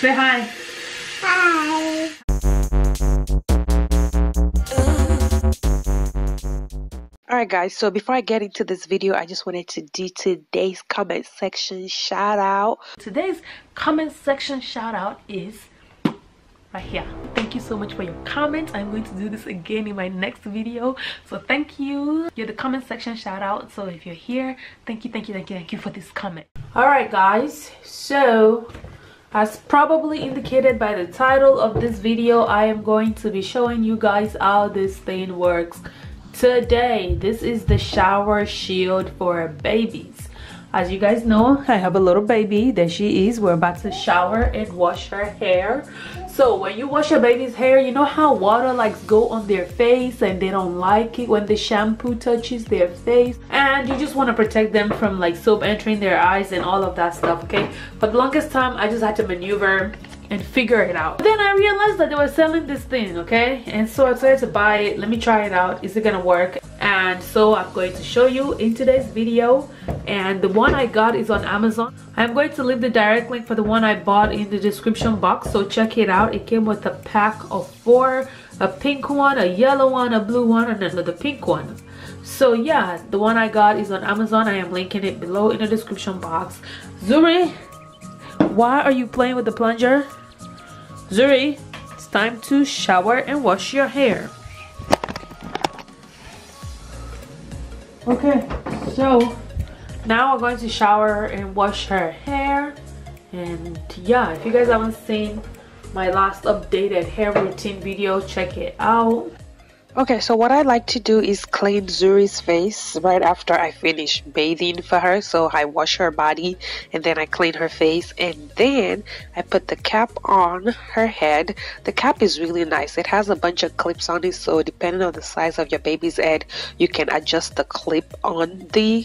Say hi. Hi. Alright guys, so before I get into this video, I just wanted to do today's comment section shout out. Today's comment section shout out is right here. Thank you so much for your comments. I'm going to do this again in my next video, so thank you. You're the comment section shout out, so if you're here, thank you for this comment. Alright guys, so as probably indicated by the title of this video, I am going to be showing you guys how this thing works today. This is the shower shield for babies. As you guys know, I have a little baby. There she is. We're about to shower and wash her hair. So when you wash your baby's hair, you know how water likes go on their face and they don't like it when the shampoo touches their face, and you just want to protect them from like soap entering their eyes and all of that stuff. Okay, for the longest time I just had to maneuver and figure it out. But then I realized that they were selling this thing, okay? And so I decided to buy it. Let me try it out. Is it gonna work? And so I'm going to show you in today's video. And the one I got is on Amazon. I'm going to leave the direct link for the one I bought in the description box, so check it out. It came with a pack of 4, a pink one, a yellow one, a blue one, and another pink one. So yeah, the one I got is on Amazon. I am linking it below in the description box. Zuri, why are you playing with the plunger? Zuri, it's time to shower and wash your hair. Okay, so now we're going to shower and wash her hair. And yeah, if you guys haven't seen my last updated hair routine video, check it out. Okay, so what I like to do is clean Zuri's face right after I finish bathing for her. So I wash her body and then I clean her face, and then I put the cap on her head. The cap is really nice. It has a bunch of clips on it, so depending on the size of your baby's head, you can adjust the clip on the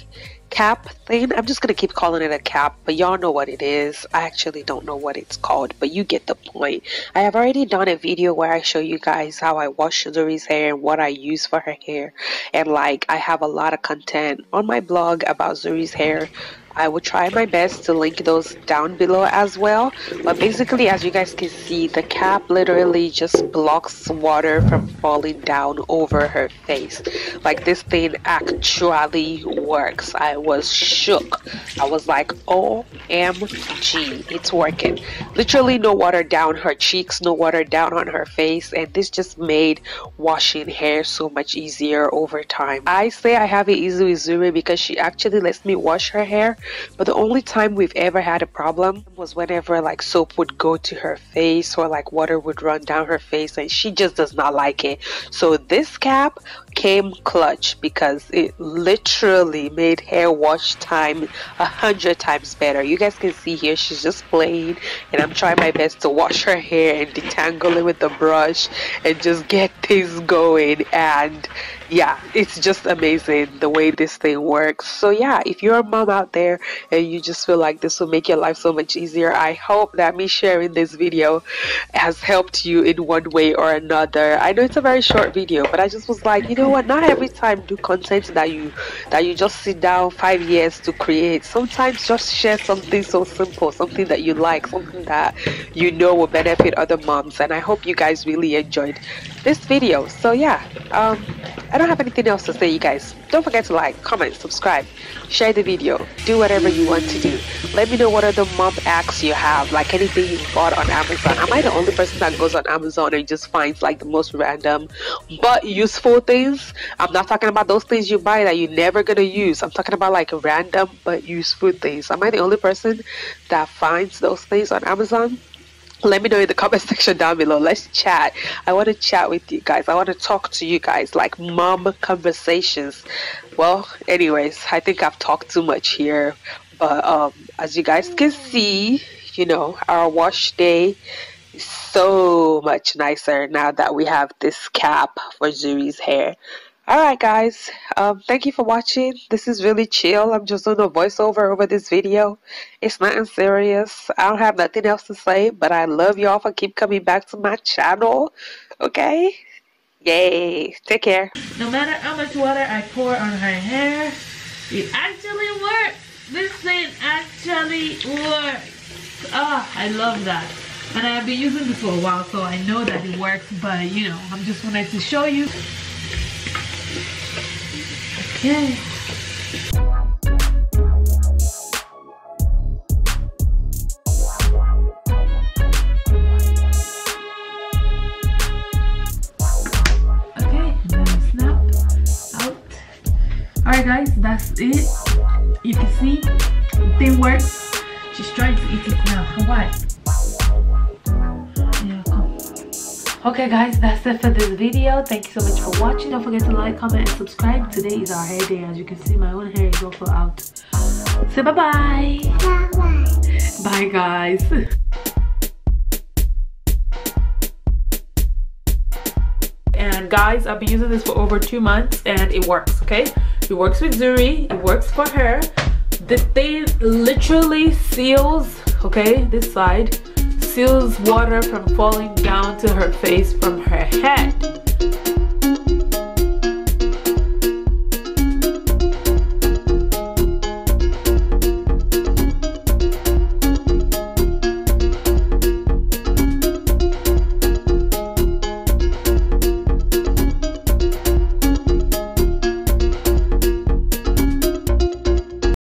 cap thing. I'm just gonna keep calling it a cap, but y'all know what it is. I actually don't know what it's called, but you get the point. I have already done a video where I show you guys how I wash Zuri's hair and what I use for her hair, and like I have a lot of content on my blog about Zuri's hair. I will try my best to link those down below as well. But basically, as you guys can see, the cap literally just blocks water from falling down over her face. Like, this thing actually works. I was shook. I was like, OMG, it's working. Literally no water down her cheeks, no water down on her face, and this just made washing hair so much easier over time. I say I have it easy with Zuri because she actually lets me wash her hair. But the only time we've ever had a problem was whenever like soap would go to her face or like water would run down her face, and she just does not like it. So this cap came clutch because it literally made hair wash time 100 times better. You guys can see here she's just playing, and I'm trying my best to wash her hair and detangle it with the brush and just get things going. And yeah, it's just amazing the way this thing works. So yeah, if you're a mom out there and you just feel like this will make your life so much easier, I hope that me sharing this video has helped you in one way or another. I know it's a very short video, but I just was like, you know what, not every time do content that you just sit down 5 years to create. Sometimes just share something so simple, something that you like, something that you know will benefit other moms. And I hope you guys really enjoyed this video. So yeah, I don't have anything else to say, you guys. Don't forget to like, comment, subscribe, share the video, do whatever you want to do. Let me know what other mom acts you have, like anything you bought on Amazon. Am I the only person that goes on Amazon and just finds like the most random but useful things? I'm not talking about those things you buy that you're never gonna use. I'm talking about like random but useful things. Am I the only person that finds those things on Amazon? Let me know in the comment section down below. Let's chat. I want to chat with you guys. I want to talk to you guys, like mom conversations. Well, anyways, I think I've talked too much here. But as you guys can see, you know, our wash day is so much nicer now that we have this cap for Zuri's hair. Alright guys, thank you for watching. This is really chill. I'm just doing a voiceover over this video. It's nothing serious. I don't have nothing else to say, but I love y'all for keep coming back to my channel. Okay? Yay. Take care. No matter how much water I pour on her hair, it actually works. This thing actually works. Ah, I love that. and I have been using this for a while, so I know that it works, but you know, I just wanted to show you. Okay. Alright guys, that's it. You can see the thing works. Just try to eat it now. Okay guys, that's it for this video. Thank you so much for watching. Don't forget to like, comment, and subscribe. Today is our hair day. As you can see, my own hair is also out. Say bye bye. Bye bye. Bye guys. And guys, I've been using this for over 2 months and it works, okay? It works with Zuri, it works for her. This thing literally seals, okay, this side, seals water from falling down to her face from her head.